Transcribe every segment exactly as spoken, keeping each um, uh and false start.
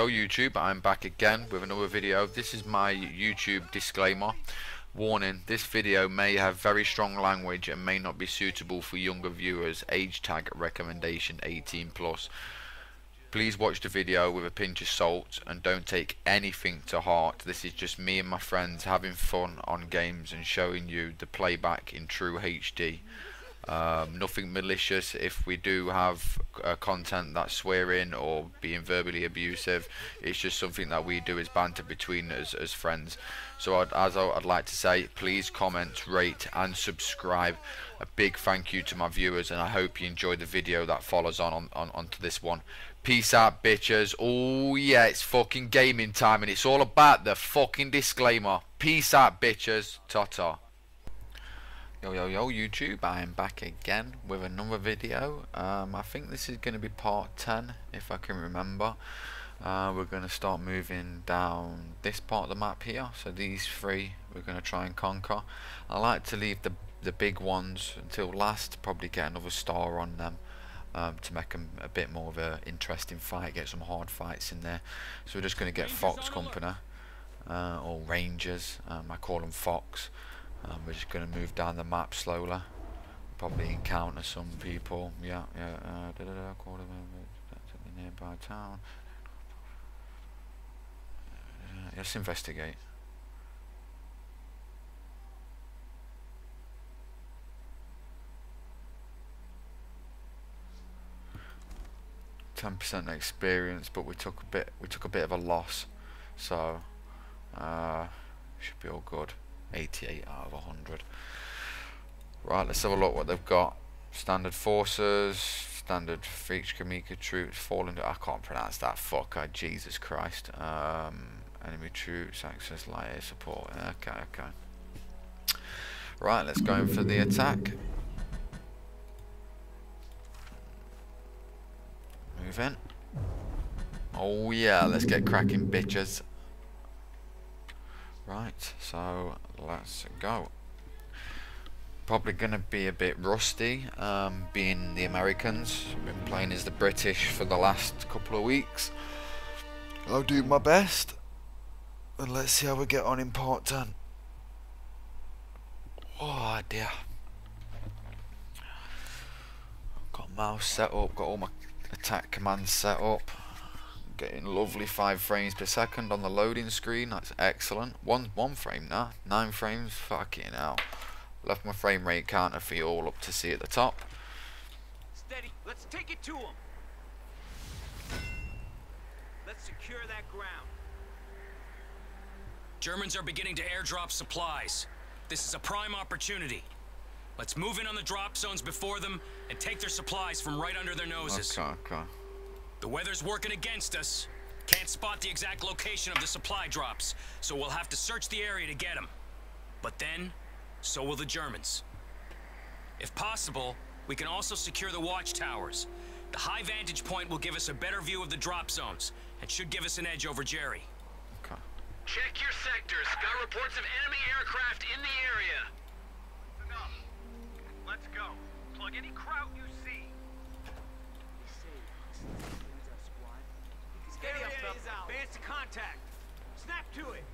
Yo YouTube, I'm back again with another video. This is my YouTube disclaimer. Warning, this video may have very strong language and may not be suitable for younger viewers. Age tag recommendation eighteen plus. Please watch the video with a pinch of salt and don't take anything to heart. This is just me and my friends having fun on games and showing you the playback in true H D. Um, nothing malicious. If we do have uh, content that's swearing or being verbally abusive, it's just something that we do as banter between us as friends. So I'd, as I, I'd like to say, please comment, rate and subscribe. A big thank you to my viewers, and I hope you enjoyed the video that follows on, on, on onto this one. Peace out, bitches. Oh yeah, it's fucking gaming time and it's all about the fucking disclaimer. Peace out, bitches. Ta-ta. Yo yo yo YouTube, I am back again with another video. um, I think this is going to be part ten if I can remember. Uh, we're going to start moving down this part of the map here, so these three we're going to try and conquer. I like to leave the, the big ones until last, probably get another star on them um, to make them a bit more of an interesting fight, get some hard fights in there. So we're just going to get Fox Company, uh, or Rangers, um, I call them Fox. Um, we're just going to move down the map slowly. Probably encounter some people. Yeah, yeah. Uh, da da da. Quarter of a nearby town. Uh, let's investigate. Ten percent experience, but we took a bit. We took a bit of a loss, so uh, should be all good. eighty-eight out of one hundred. Right, let's have a look what they've got. Standard forces, standard Kamika troops, fallen. I can't pronounce that. Fucker, Jesus Christ. Um, enemy troops, access, light air support. Okay, okay. Right, let's go in for the attack. Move in. Oh yeah, let's get cracking, bitches. Right, so let's go. Probably going to be a bit rusty, um, being the Americans. I've been playing as the British for the last couple of weeks. I'll do my best, and let's see how we get on in part ten. Oh dear. Got mouse set up, got all my attack commands set up. Getting lovely five frames per second on the loading screen. That's excellent. One one frame now. Nine frames. Fucking hell. Left my frame rate counter for you all up to see at the top. Steady. Let's take it to him. Let's secure that ground. Germans are beginning to airdrop supplies. This is a prime opportunity. Let's move in on the drop zones before them and take their supplies from right under their noses. Okay, okay. The weather's working against us. Can't spot the exact location of the supply drops, so we'll have to search the area to get them. But then, so will the Germans. If possible, we can also secure the watchtowers. The high vantage point will give us a better view of the drop zones and should give us an edge over Jerry. Okay. Check your sectors. Got reports of enemy aircraft in the area. That's enough. Let's go. Plug any crowd you see. Steady up, advance to contact. Snap to it.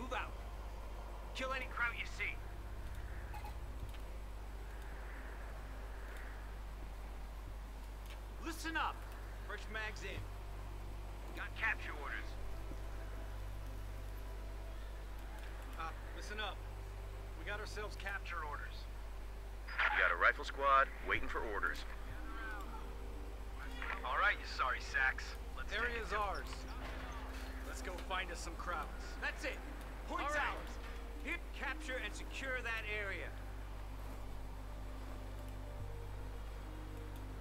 Move out. Kill any crowd you see. Listen up. Fresh mags in. Got capture orders. Uh, listen up. We got ourselves capture orders. We got a rifle squad waiting for orders. All right, you sorry sacks. Let's area is ours. Let's go find us some crowds. That's it. Points out. Hit, capture, and secure that area.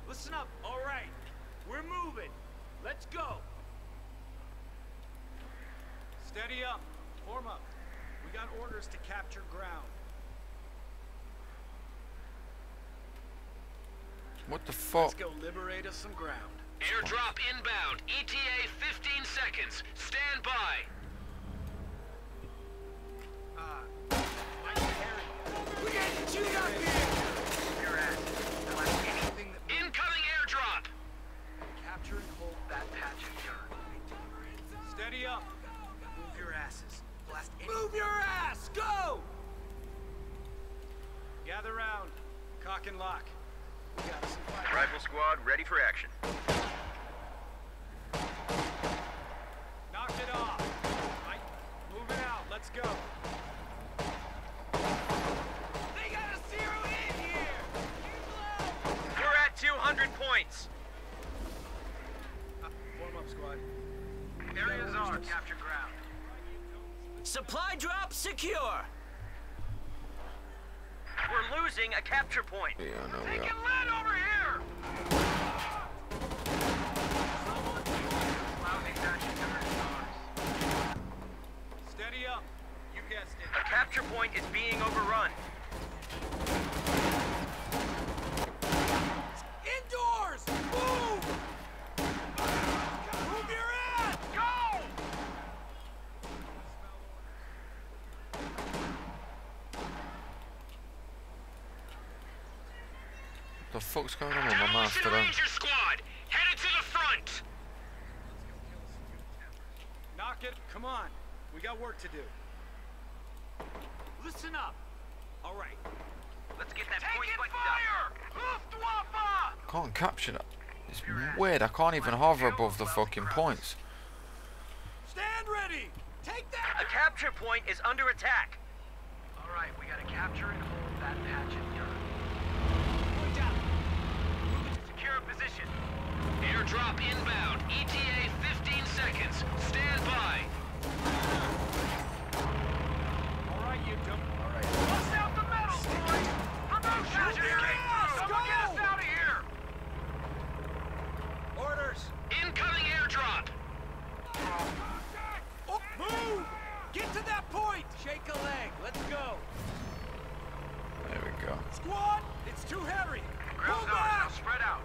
Listen up. All right, we're moving. Let's go. Steady up. Form up. We got orders to capture ground. What the fuck? Let's go liberate us some ground. Airdrop inbound. E T A fifteen seconds. Stand by. Uh, we got chewed up here. Incoming airdrop. Capture and hold that patch of dirt. Cock and lock. We got us in fight. Rifle squad ready for action. Knocked it off. All right, moving out. Let's go. They got a zero in here. We're at two hundred points. Uh, warm up, squad. Areas are capture ground. Supply drop secure. We're losing a capture point. Yeah, I know. Taking lead over here. Steady up. You guessed it. A capture point is being overrun. Indoors. Move. Move your ass. Go. The fuck's going on with my master? Ranger squad, headed to the front. Knock it! Come on, we got work to do. Listen up. All right, let's get that point buttoned up. Can't capture that. It's weird. I can't even hover above the fucking points. Stand ready. Take that. A capture point is under attack. All right, we gotta capture and hold that patch in turn. Position. Airdrop inbound. E T A fifteen seconds. Stand by. All right, you dumb. All right. Bust out the metal, boys. Promotion. Yes, go. Someone get us out of here. Orders. Incoming airdrop. Oh, move. Get to that point. Shake a leg. Let's go. There we go. Squad, it's too hairy. Move back. Spread out.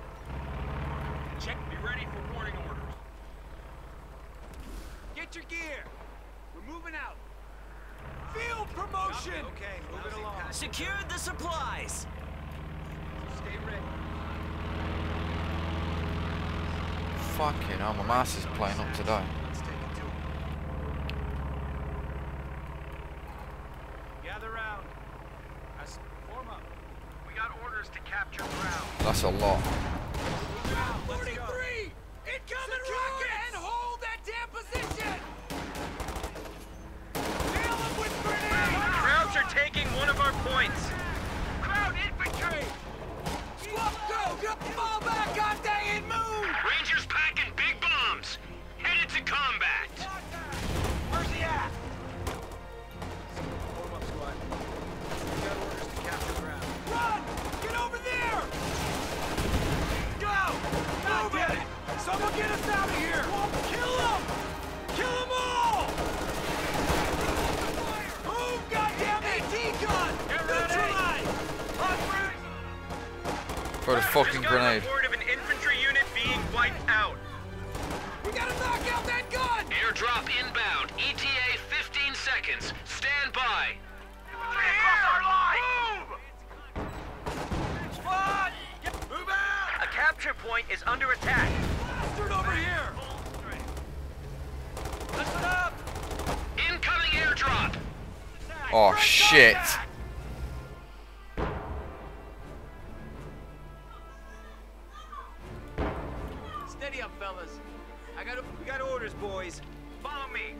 Check, be ready for warning orders. Get your gear. We're moving out. Field promotion. Okay, move it along. Secure the supplies. Stay ready. Fucking hell, my mass is playing up today. Let's take it to it. Gather round. Form up. We got orders to capture ground. That's a lot. forty-three! Incoming rocket! And hold that damn position! Nail him with grenades! Crowds are taking one of our points! Crowd infantry! Squad, go! Go! Fall back! God dang it! Move! Rangers packing big bombs! Headed to combat! Where's he at? Hold up, squad. We got orders to capture ground. Run! Get over there! Move it! Someone get us out of here! Kill them! Kill them all! Move, goddamn AT gun! Neutralize! Throw the fucking grenade. Report of an infantry unit being wiped out. We gotta knock out that gun! Airdrop inbound. E T A fifteen seconds. Stand by. Over here! Move! Capture point is under attack. Bastard over here! Listen up! Incoming airdrop! Oh, right, shit! Steady up, fellas. I got we got orders, boys. Follow me.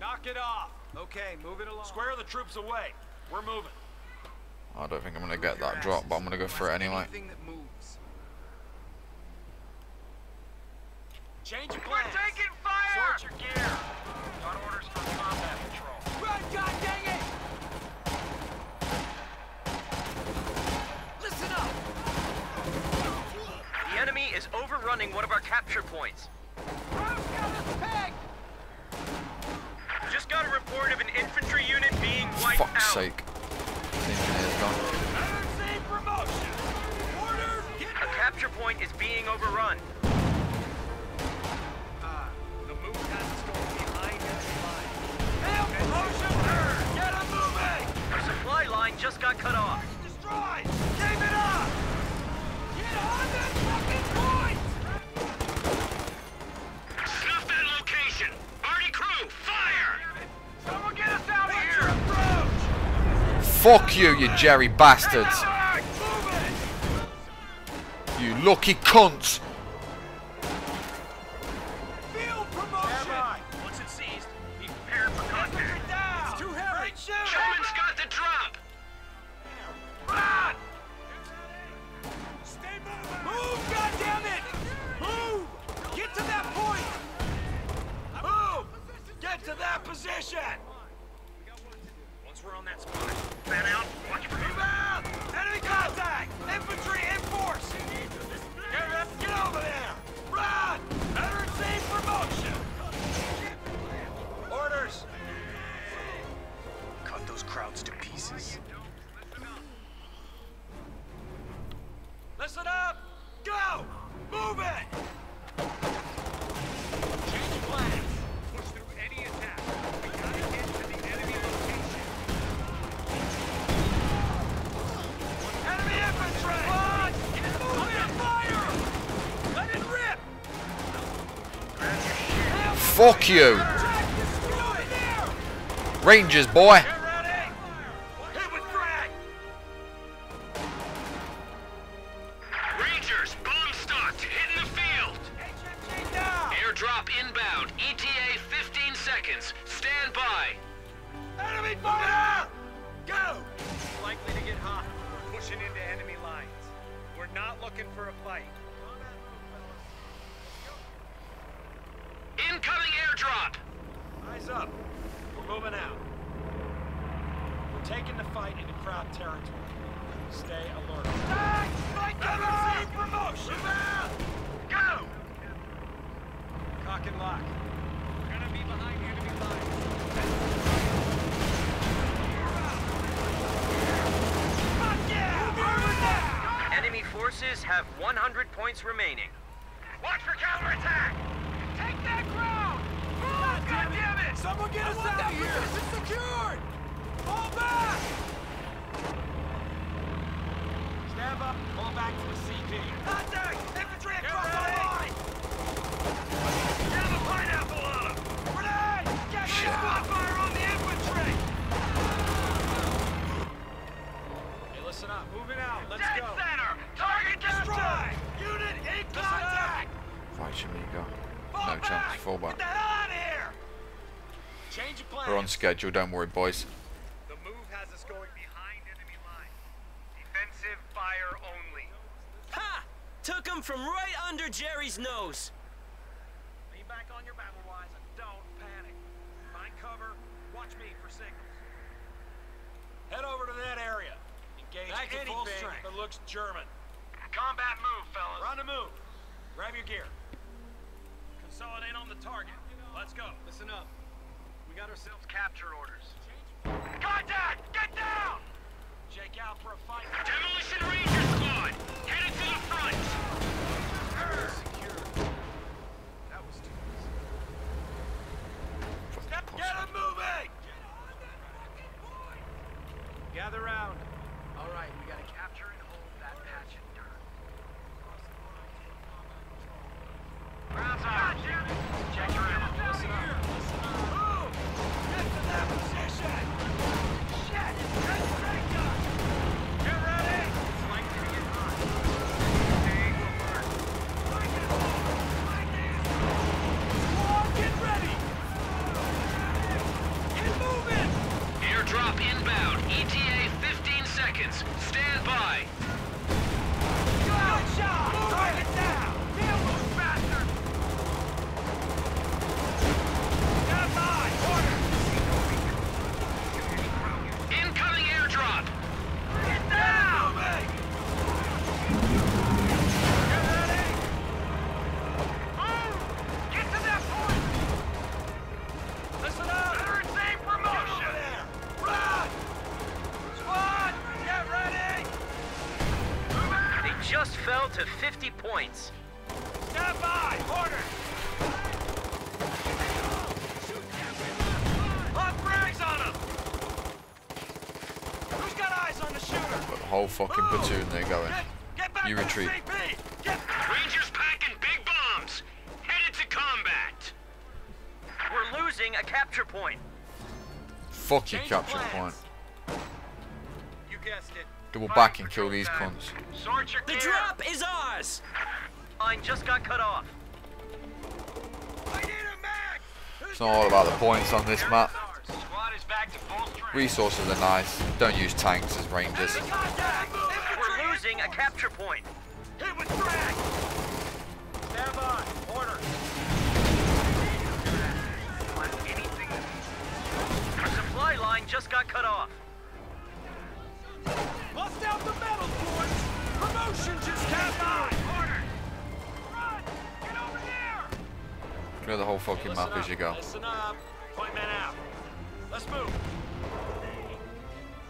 Knock it off. Okay, move it along. Square the troops away. We're moving. I don't think I'm gonna get that drop, but I'm gonna go for it anyway. Change your plans. We're taking fire! Sort your gear. Got orders for combat patrol. Run, god dang it! Listen up! The enemy is overrunning one of our capture points. Rouse got us pegged! Just got a report of an infantry unit being wiped out. Fuck's sake. Emergency promotion! Orders, get back! A capture point is being overrun. Just got cut off. Destroyed! Give it up! Get on that fucking point! Snuff that location! Arty crew, fire! Someone get us out of here! Fuck you, you Jerry bastards! you lucky cunts. Field promotion. Right. Once it's seized, be prepared for contact. It's too heavy. Showman's got the drop. Run! Stay moving. Move, goddammit! Move! Get to that point. Move! Get to that position. Once we're on that spot, fan out. Watch for him. Enemy contact! Infantry in force! Get up! Get over there! Run! Veteran safe promotion! Orders! Cut those crowds to pieces. Listen up! Go! Move it! Change plans! Push through any attack. We gotta get to the enemy location. Enemy infantry! Run! Get on fire! Let it rip! Fuck you! Rangers, boy! Remaining. Watch for counterattack! Take that ground! Oh, God damn it! Someone get us out of here! It's secured! Fall back! Stand up, fall back to the C P. Contact! Infantry across the line! Get the pineapple on him! Grenade! Get the spot fire on the infantry! Hey, listen up. Moving out. Let's Dead go. Center! Target destroyed! Unit in contact! Fight Shamigo. No back. Chance. Fall back. Get the hell out of here! Change of plan. We're on schedule, don't worry, boys. The move has us going behind enemy lines. Defensive fire only. Ha! Took him from right under Jerry's nose. Lean back on your battle wise and don't panic. Find cover. Watch me for signals. Head over to that area. Engage anything that looks German. Combat move, fellas. We're on the move. Grab your gear. Consolidate on the target. Let's go. Listen up. We got ourselves capture orders. Contact! Get down! Jake out for a fight. Demolition Ranger squad! Headed to the front! That was too easy. Get him moving! Get on that fucking boy! Gather round. All right, we gotta capture and hold that patch. Rounds out. Check your ammo. Listen up. Listen up. Move! Get to that position! Shit! That's right up! Get ready! It's likely to get hot. Take over. Find it! Find it! Squad, get ready! Get moving! Airdrop inbound. E T A fifteen seconds. Stand by. Good shot! Target down! Points. Stand by! Order! Lock frags on him! Who's got eyes on the shooter? But the whole fucking Move. platoon they're going. Get, get back you retreat. Get Rangers packing big bombs! Headed to combat! We're losing a capture point. Fuck your capture point. You guessed it. Double back and kill these cunts. The drop is ours! Mine just got cut off. It's not all about the points on this map. Resources are nice. Don't use tanks as rangers. We're losing a capture point. Hit with drag. Stand by. Order. Our supply line just got cut off. Bust out the metal, boys. Promotion just came by. Order. Run. Get over there. You know the whole fucking hey, map up. As you go. Listen up. Point men out. Let's move.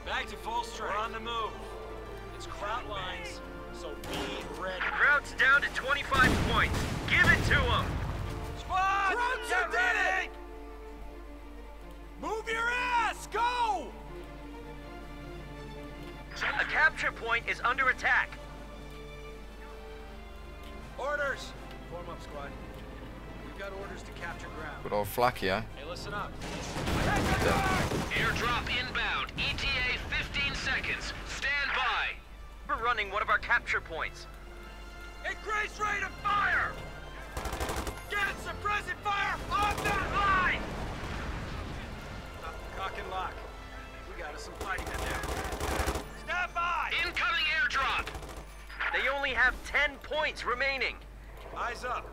Back to full strength. We're on the move. It's crowd lines. So be ready. Crowd's down to twenty-five points. Give it to them. Squad! Crowds, you did it! Move your ass! Go! A capture point is under attack. Orders! Form up, squad. We've got orders to capture ground. Good old flak here. Hey, listen up. Airdrop inbound. E T A fifteen seconds. Stand by. We're running one of our capture points. Increase rate of fire! Get suppressing fire on that line! Cock and lock. We got us some fighting in there. Stand by! Incoming airdrop! They only have ten points remaining. Eyes up.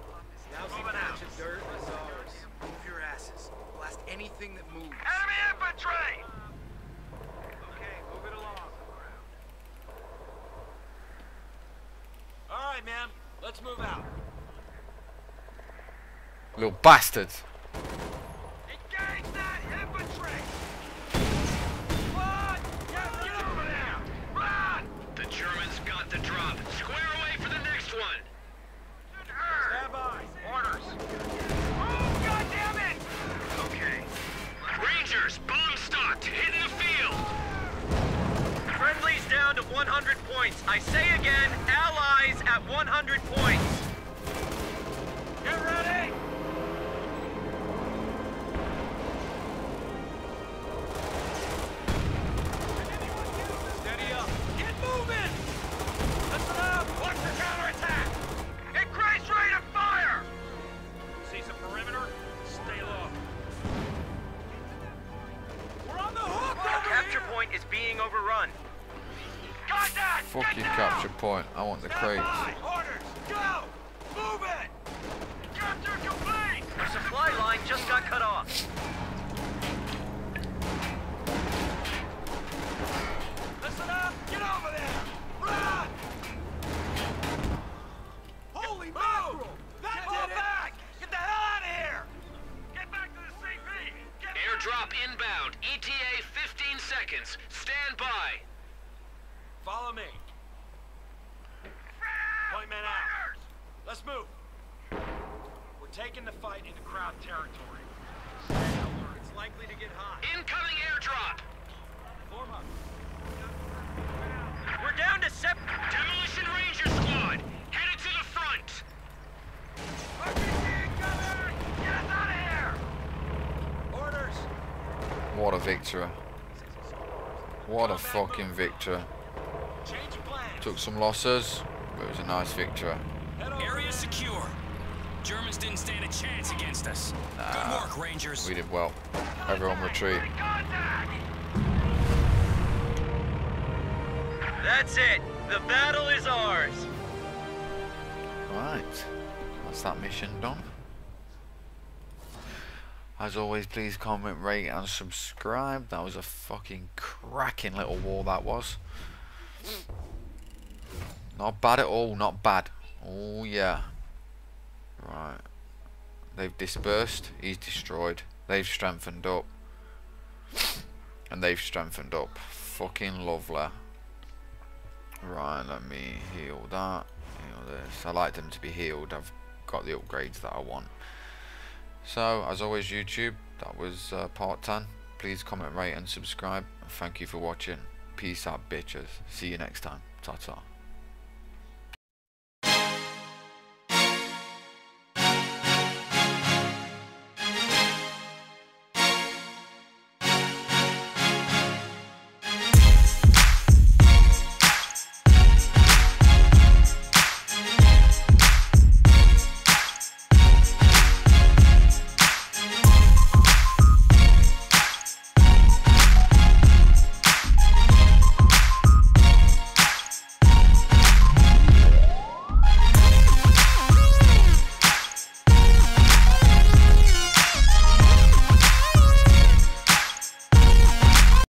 Now see much of dirt is ours. Move your asses. Blast anything that moves. Enemy infantry! Okay, move it along. Alright, man. Let's move out. Little bastards. Engage that infantry! Run! Get, get over there! Run! The Germans got the drop. Square away for the next one! Stand by. Orders. Move, goddammit! Okay. Rangers, bomb stocked, hitting the field! Friendlies down to one hundred points. I say again, allies at one hundred points. Get ready! Steady up. Get moving! Listen up! Watch the counterattack! Increase rate of fire! Seize the perimeter, stay low. We're on the hook over here! Our capture point is being overrun. Got that! Fuck your capture point. I want the crates. Orders, go! Move it! Capture complete! Our supply line just got cut off. Listen up! Get over there! Run! Holy mackerel! That ball back! Get the hell out of here! Get back to the C P! Get Airdrop inbound. E T A fifteen seconds. Stand by. Follow me. Point men out. Let's move. We're taking the fight into crowd territory. It's likely to get hot. Incoming airdrop. Form up. We're down to seven. Demolition Ranger squad. Headed to the front. R P G incoming! Get us out of here. Orders. What a victory. What a fucking victory. Took some losses, but it was a nice victory. Area secure. Germans didn't stand a chance against us. Nah, good work, Rangers. We did well. Everyone retreat. That's it. The battle is ours. Right. That's that mission done. As always, please comment, rate, and subscribe. That was a fucking cracking little war that was. Not bad at all, not bad. Oh yeah. Right. They've dispersed, he's destroyed. They've strengthened up. And they've strengthened up. Fucking lovely. Right, let me heal that. Heal this. I like them to be healed. I've got the upgrades that I want. So, as always, YouTube, that was uh, part ten. Please comment, rate, and subscribe. Thank you for watching. Peace out, bitches. See you next time. Ta-ta.